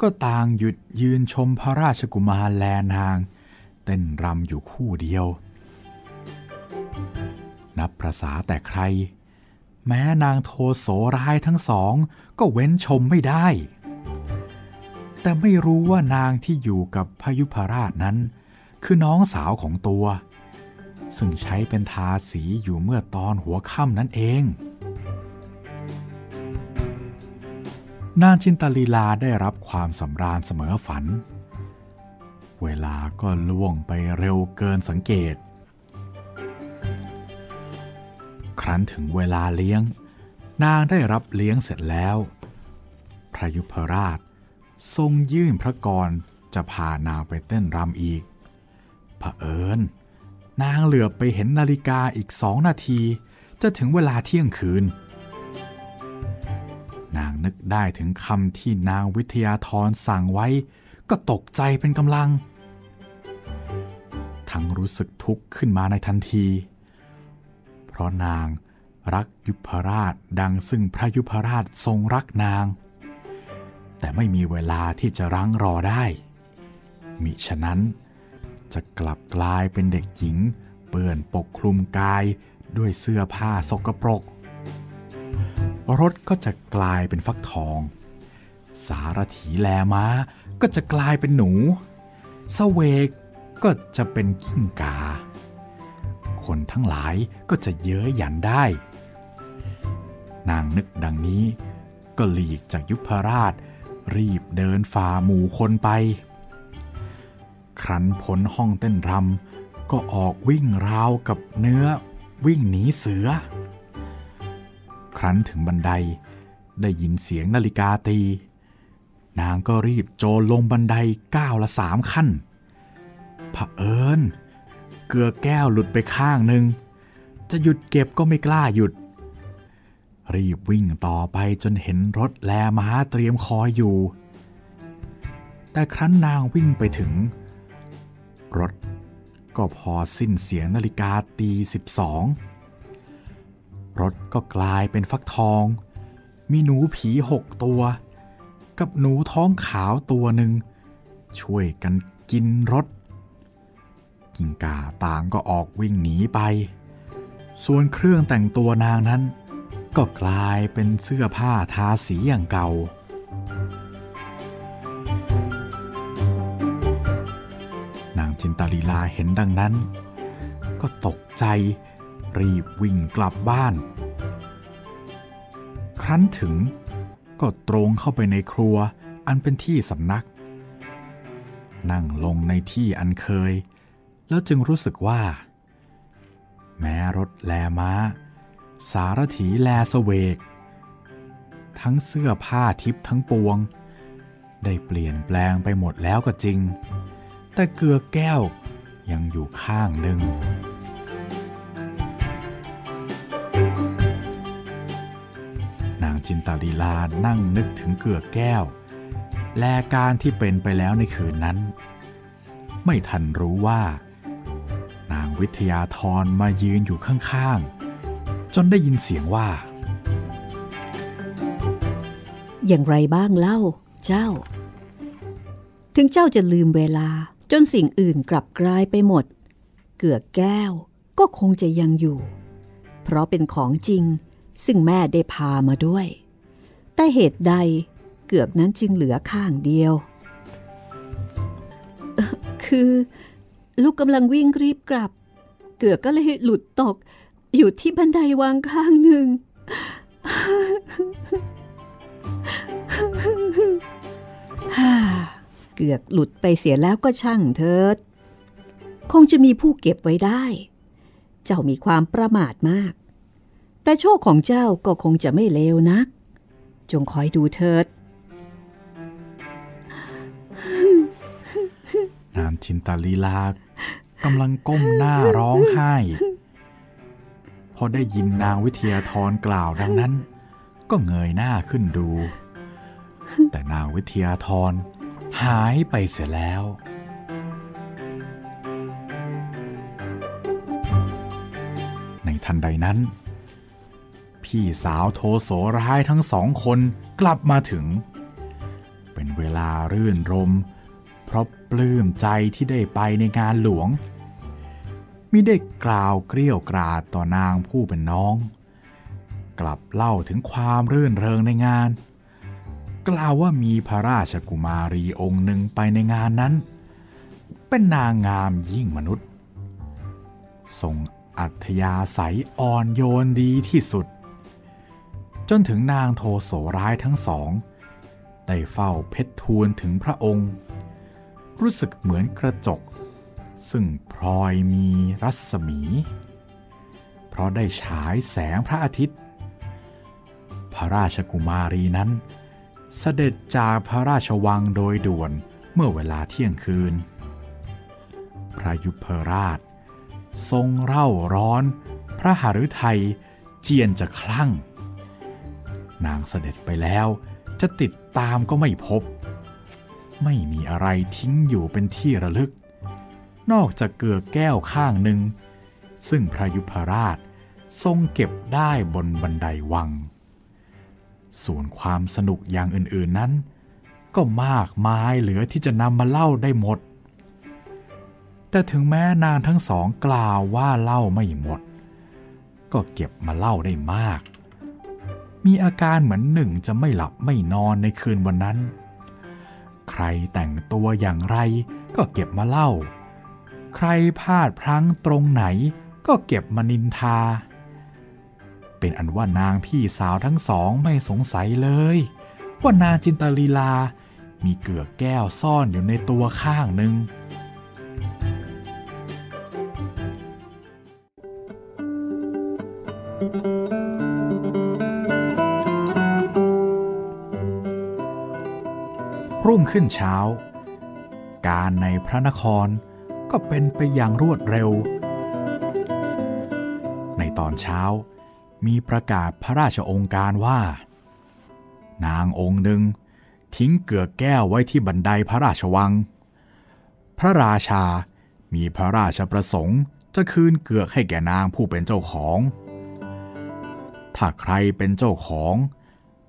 ก็ต่างหยุดยืนชมพระราชกุมารและนางเต้นรำอยู่คู่เดียวนับประสาแต่ใครแม้นางโทโสร้ายทั้งสองก็เว้นชมไม่ได้แต่ไม่รู้ว่านางที่อยู่กับพยุพราชนั้นคือน้องสาวของตัวซึ่งใช้เป็นทาสีอยู่เมื่อตอนหัวค่ำนั่นเองนางจินตลีลาได้รับความสำราญเสมอฝันเวลาก็ล่วงไปเร็วเกินสังเกตครั้นถึงเวลาเลี้ยงนางได้รับเลี้ยงเสร็จแล้วพระยุพราชทรงยื่นพระกรจะพานางไปเต้นรำอีกเผอิญนางเหลือบไปเห็นนาฬิกาอีก2 นาทีจะถึงเวลาเที่ยงคืนนางนึกได้ถึงคำที่นางวิทยาธรสั่งไว้ก็ตกใจเป็นกำลังทั้งรู้สึกทุกข์ขึ้นมาในทันทีเพราะนางรักยุพราชดังซึ่งพระยุพราชทรงรักนางแต่ไม่มีเวลาที่จะรั้งรอได้มิฉะนั้นจะกลับกลายเป็นเด็กหญิงเปื้อนปกคลุมกายด้วยเสื้อผ้าสกปรกรถก็จะกลายเป็นฟักทองสารถีแลม้าก็จะกลายเป็นหนูเสวกก็จะเป็นกิ้งก่าคนทั้งหลายก็จะเย้ยหยันได้นางนึกดังนี้ก็หลีกจากยุพราชรีบเดินฝ่าหมู่คนไปครั้นพ้นห้องเต้นรำก็ออกวิ่งราวกับเนื้อวิ่งหนีเสือครั้นถึงบันไดได้ยินเสียงนาฬิกาตีนางก็รีบโจรลงบันไดก้าวละ 3 ขั้นเผอิญเกลือแก้วหลุดไปข้างหนึ่ง จะหยุดเก็บก็ไม่กล้าหยุดรีบวิ่งต่อไปจนเห็นรถแลม้าเตรียมคอยอยู่แต่ครั้นนางวิ่งไปถึงรถก็พอสิ้นเสียงนาฬิกาตี12รถก็กลายเป็นฟักทองมีหนูผี6 ตัวกับหนูท้องขาวตัวหนึ่งช่วยกันกินรถกิ้งก่าต่างก็ออกวิ่งหนีไปส่วนเครื่องแต่งตัวนางนั้นก็กลายเป็นเสื้อผ้าทาสีอย่างเก่านางจินตลีลาเห็นดังนั้นก็ตกใจรีบวิ่งกลับบ้านครั้นถึงก็ตรงเข้าไปในครัวอันเป็นที่สำนักนั่งลงในที่อันเคยแล้วจึงรู้สึกว่าแม้รถแลม้าสารถีแลเสวกทั้งเสื้อผ้าทิพย์ทั้งปวงได้เปลี่ยนแปลงไปหมดแล้วก็จริงแต่เกลือแก้วยังอยู่ข้างหนึ่งนางจินตลีลานั่งนึกถึงเกลือแก้วและการที่เป็นไปแล้วในคืนนั้นไม่ทันรู้ว่านางวิทยาธรมายืนอยู่ข้างๆจนได้ยินเสียงว่าอย่างไรบ้างเล่าเจ้าถึงเจ้าจะลืมเวลาจนสิ่งอื่นกลับกลายไปหมดเกือกแก้วก็คงจะยังอยู่เพราะเป็นของจริงซึ่งแม่ได้พามาด้วยแต่เหตุใดเกือกนั้นจึงเหลือข้างเดียวคือลูกกำลังวิ่งรีบกลับเกือกก็เลยหลุดตกอยู่ที่บันไดวางข้างหนึ่งเกือกหลุดไปเสียแล้วก็ช่างเถิดคงจะมีผู้เก็บไว้ได้เจ้ามีความประมาทมากแต่โชคของเจ้าก็คงจะไม่เลวนักจงคอยดูเถิดนางจินตลีลากำลังก้มหน้าร้องไห้พอได้ยินนางวิทยาธรกล่าวดังนั้นก็เงยหน้าขึ้นดูแต่นางวิทยาธรหายไปเสียแล้วในทันใดนั้นพี่สาวโทโสร้ายทั้ง2 คนกลับมาถึงเป็นเวลารื่นรมเพราะปลื้มใจที่ได้ไปในงานหลวงมิได้กล่าวเกรี้ยวกราดต่อนางผู้เป็นน้องกลับเล่าถึงความรื่นเริงในงานกล่าวว่ามีพระราชกุมารีองค์หนึ่งไปในงานนั้นเป็นนางงามยิ่งมนุษย์ทรงอัธยาศัยอ่อนโยนดีที่สุดจนถึงนางโทโสร้ายทั้ง 2ได้เฝ้าเพชรทูลถึงพระองค์รู้สึกเหมือนกระจกซึ่งพลอยมีรัศมีเพราะได้ฉายแสงพระอาทิตย์พระราชกุมารีนั้นเสด็จจากพระราชวังโดยด่วนเมื่อเวลาเที่ยงคืนพระยุพราชทรงเร่าร้อนพระหฤทัยเจียนจะคลั่งนางเสด็จไปแล้วจะติดตามก็ไม่พบไม่มีอะไรทิ้งอยู่เป็นที่ระลึกนอกจากเกลือแก้วข้างหนึ่งซึ่งพระยุพราชทรงเก็บได้บนบันไดวังส่วนความสนุกอย่างอื่นๆนั้นก็มากมายเหลือที่จะนำมาเล่าได้หมดแต่ถึงแม้นางทั้ง 2กล่าวว่าเล่าไม่หมดก็เก็บมาเล่าได้มากมีอาการเหมือนหนึ่งจะไม่หลับไม่นอนในคืนวันนั้นใครแต่งตัวอย่างไรก็เก็บมาเล่าใครพลาดพลั้งตรงไหนก็เก็บมานินทาเป็นอันว่านางพี่สาวทั้ง 2ไม่สงสัยเลยว่านางจินตลีลามีเกลือแก้วซ่อนอยู่ในตัวข้างหนึ่งรุ่งขึ้นเช้าการในพระนครก็เป็นไปอย่างรวดเร็วใน ตอนเช้ามีประกาศพระราชองค์การว่านางองค์หนึ่งทิ้งเกือกแก้วไว้ที่บันไดพระราชวังพระราชามีพระราชประสงค์จะคืนเกือกให้แก่นางผู้เป็นเจ้าของถ้าใครเป็นเจ้าของ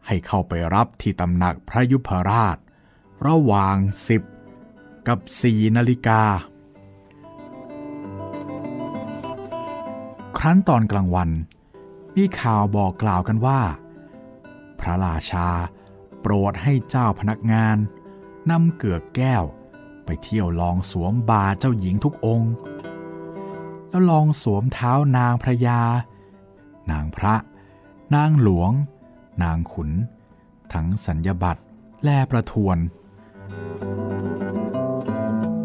ให้เข้าไปรับที่ตำหนักพระยุพราชระหว่าง10 กับ 4 นาฬิกาครั้นตอนกลางวันมีข่าวบอกกล่าวกันว่าพระราชาโปรดให้เจ้าพนักงานนำเกือกแก้วไปเที่ยวลองสวมบาเจ้าหญิงทุกองค์แล้วลองสวมเท้านางพระยานางพระนางหลวงนางขุนทั้งสัญญบัตรและประทวน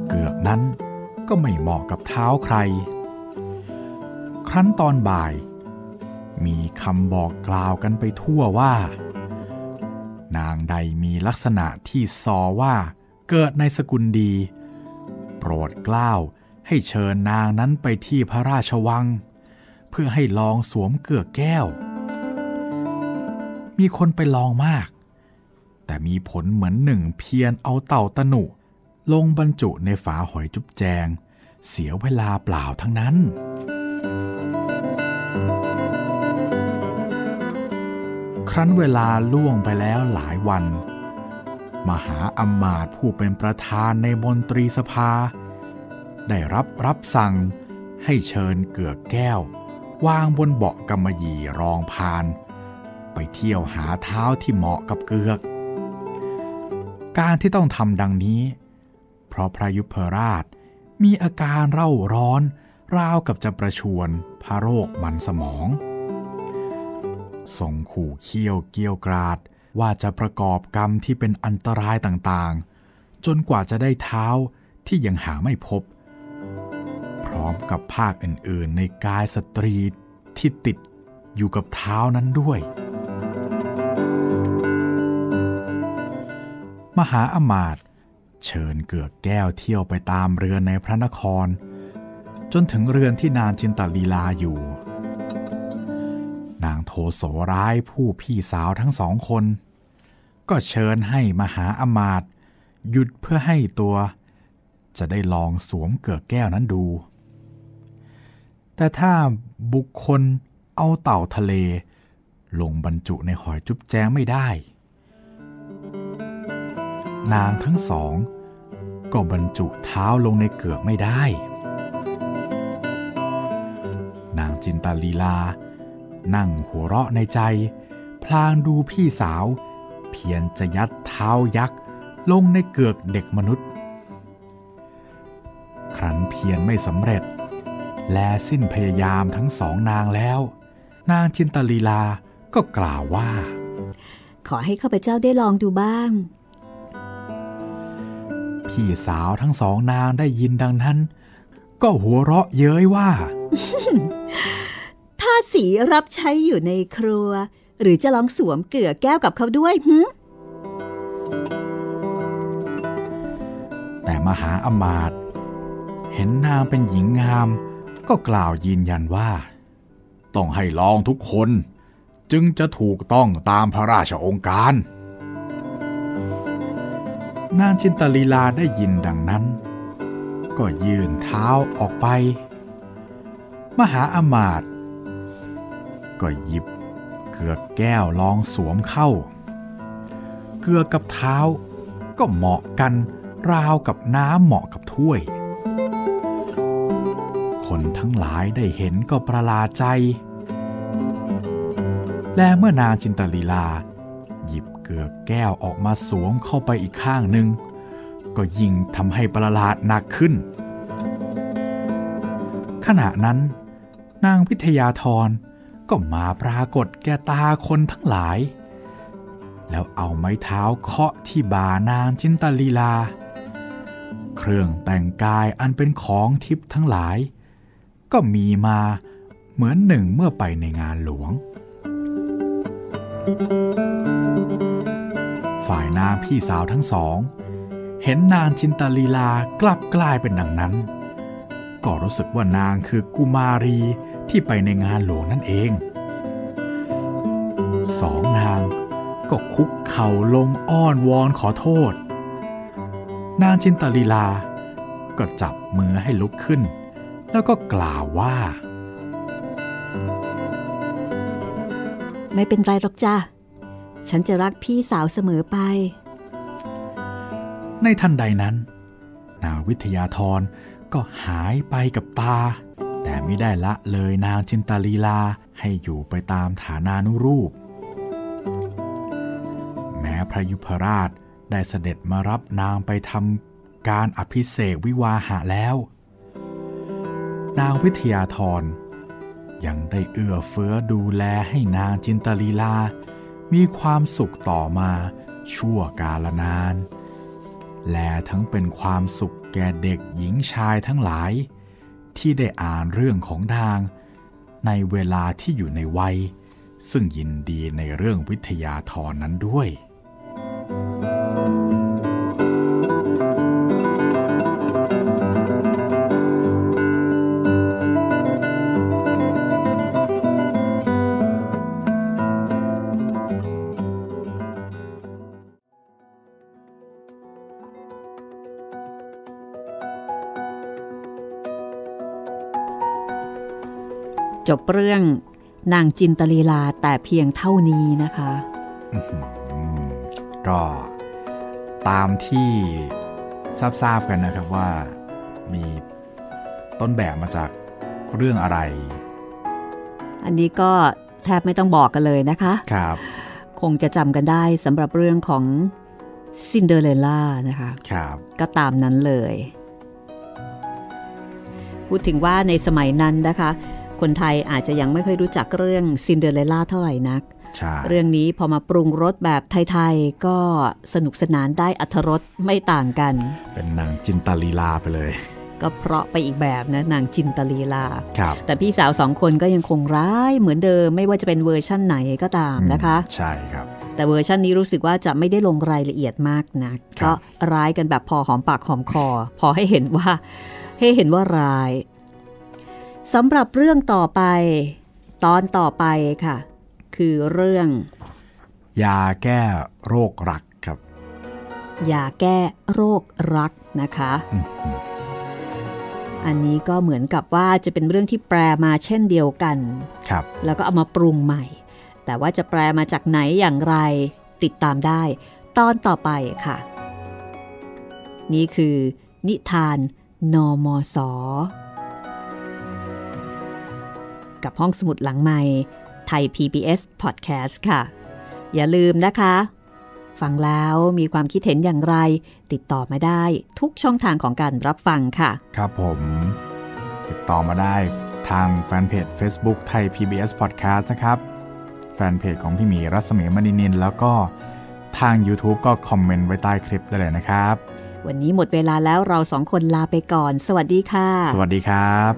เกือกนั้นก็ไม่เหมาะกับเท้าใครครั้นตอนบ่ายมีคำบอกกล่าวกันไปทั่วว่านางใดมีลักษณะที่ซอว่าเกิดในสกุลดีโปรดเกล้าให้เชิญนางนั้นไปที่พระราชวังเพื่อให้ลองสวมเกือกแก้วมีคนไปลองมากแต่มีผลเหมือนหนึ่งเพียนเอาเต่าตะหนุลงบรรจุในฝาหอยจุ๊บแจงเสียเวลาเปล่าทั้งนั้นครั้นเวลาล่วงไปแล้วหลายวันมหาอมาตย์ผู้เป็นประธานในมนตรีสภาได้รับสั่งให้เชิญเกือกแก้ววางบนเบาะกำมะหยี่รองพานไปเที่ยวหาเท้าที่เหมาะกับเกือกการที่ต้องทำดังนี้เพราะพระยุพราชมีอาการเร่าร้อนราวกับจะประชวนพระโรคมันสมองทรงขู่เคี้ยวเกี้ยวกราดว่าจะประกอบกรรมที่เป็นอันตรายต่างๆจนกว่าจะได้เท้าที่ยังหาไม่พบพร้อมกับภาคอื่นๆในกายสตรีที่ติดอยู่กับเท้านั้นด้วยมหาอมาตย์เชิญเกือกแก้วเที่ยวไปตามเรือนในพระนครจนถึงเรือนที่นางจินตลีลาอยู่นางโทโสร้ายผู้พี่สาวทั้งสองคนก็เชิญให้มหาอมาตย์หยุดเพื่อให้ตัวจะได้ลองสวมเกือกแก้วนั้นดูแต่ถ้าบุคคลเอาเต่าทะเลลงบรรจุในหอยจุ๊บแจงไม่ได้นางทั้งสองก็บรรจุเท้าลงในเกือกไม่ได้นางจินตลีลานั่งหัวเราะในใจพลางดูพี่สาวเพียรจะยัดเท้ายักษ์ลงในเกือกเด็กมนุษย์ครั้นเพียรไม่สำเร็จและสิ้นพยายามทั้งสองนางแล้วนางจินตลีลาก็กล่าวว่าขอให้ข้าพเจ้าได้ลองดูบ้างพี่สาวทั้งสองนางได้ยินดังนั้นก็หัวเราะเย้ยว่าถ้าสีรับใช้อยู่ในครัวหรือจะลองสวมเกือกแก้วกับเขาด้วยหึแต่มหาอมาตย์เห็นนางเป็นหญิงงามก็กล่าวยืนยันว่าต้องให้ลองทุกคนจึงจะถูกต้องตามพระราชองค์การนางจินตลีลาได้ยินดังนั้นก็ยื่นเท้าออกไปมหาอมาตย์ก็หยิบเกือกแก้วลองสวมเข้าเกือกกับเท้าก็เหมาะกันราวกับน้ำเหมาะกับถ้วยคนทั้งหลายได้เห็นก็ประหลาดใจและเมื่อนางจินตลีลาหยิบเกือกแก้วออกมาสวมเข้าไปอีกข้างหนึ่งก็ยิ่งทำให้ประหลาดหนักขึ้นขณะนั้นนางวิทยาธรก็มาปรากฏแก่ตาคนทั้งหลายแล้วเอาไม้เท้าเคาะที่บ่านางจินตลีลาเครื่องแต่งกายอันเป็นของทิพย์ทั้งหลายก็มีมาเหมือนหนึ่งเมื่อไปในงานหลวงฝ่ายนางพี่สาวทั้งสองเห็นนางจินตลีลากลับกลายเป็นดังนั้น ก็รู้สึกว่านางคือกุมารีที่ไปในงานหลวงนั่นเองสองนางก็คุกเข่าลงอ้อนวอนขอโทษนางจินตลีลาก็จับมือให้ลุกขึ้นแล้วก็กล่าวว่าไม่เป็นไรหรอกจ้ะฉันจะรักพี่สาวเสมอไปในทันใดนั้นนางวิทยาธรก็หายไปกับตาแต่ไม่ได้ละเลยนางจินตลีลาให้อยู่ไปตามฐานานุรูปแม้พระยุพราชได้เสด็จมารับนางไปทำการอภิเษกวิวาหะแล้วนางวิทยาธรยังได้เอื้อเฟื้อดูแลให้นางจินตลีลามีความสุขต่อมาชั่วกาลนานและทั้งเป็นความสุขแก่เด็กหญิงชายทั้งหลายที่ได้อ่านเรื่องของนางในเวลาที่อยู่ในวัยซึ่งยินดีในเรื่องวิทยาธรนั้นด้วยจบเรื่องนางจินตลีลาแต่เพียงเท่านี้นะคะก็ตามที่ทราบกันนะครับว่ามีต้นแบบมาจากเรื่องอะไรอันนี้ก็แทบไม่ต้องบอกกันเลยนะคะครับคงจะจำกันได้สำหรับเรื่องของซินเดอเรลล่านะคะครับก็ตามนั้นเลยพูดถึงว่าในสมัยนั้นนะคะคนไทยอาจจะยังไม่ค่อยรู้จักเรื่องซินเดอเรลล่าเท่าไหร่นักเรื่องนี้พอมาปรุงรสแบบไทยๆก็สนุกสนานได้อรรถรสไม่ต่างกันเป็นนางจินตลีลาไปเลยก็เพราะไปอีกแบบนะนางจินตลีลาแต่พี่สาวสองคนก็ยังคงร้ายเหมือนเดิมไม่ว่าจะเป็นเวอร์ชั่นไหนก็ตามนะคะใช่ครับแต่เวอร์ชันนี้รู้สึกว่าจะไม่ได้ลงรายละเอียดมากนักก็ร้ายกันแบบพอหอมปากหอมคอพอให้เห็นว่าร้ายสำหรับเรื่องต่อไปตอนต่อไปค่ะคือเรื่องยาแก้โรครักครับยาแก้โรครักนะคะอันนี้ก็เหมือนกับว่าจะเป็นเรื่องที่แปลมาเช่นเดียวกันครับแล้วก็เอามาปรุงใหม่แต่ว่าจะแปลมาจากไหนอย่างไรติดตามได้ตอนต่อไปค่ะนี่คือนิทานนมส.กับห้องสมุดหลังใหม่ไทย PBS Podcast ค่ะอย่าลืมนะคะฟังแล้วมีความคิดเห็นอย่างไรติดต่อมาได้ทุกช่องทางของการรับฟังค่ะครับผมติดต่อมาได้ทางแฟนเพจ Facebook ไทย PBS Podcast นะครับแฟนเพจของพี่หมีรัศมีมณีนินแล้วก็ทาง YouTube ก็คอมเมนต์ไว้ใต้คลิปได้เลยนะครับวันนี้หมดเวลาแล้วเราสองคนลาไปก่อนสวัสดีค่ะสวัสดีครับ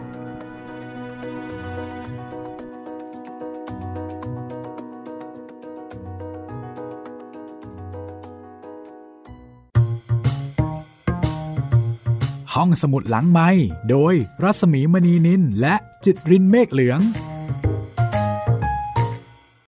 ห้องสมุดหลังไมค์โดยรัศมีมณีนินและจิตรินเมฆเหลือง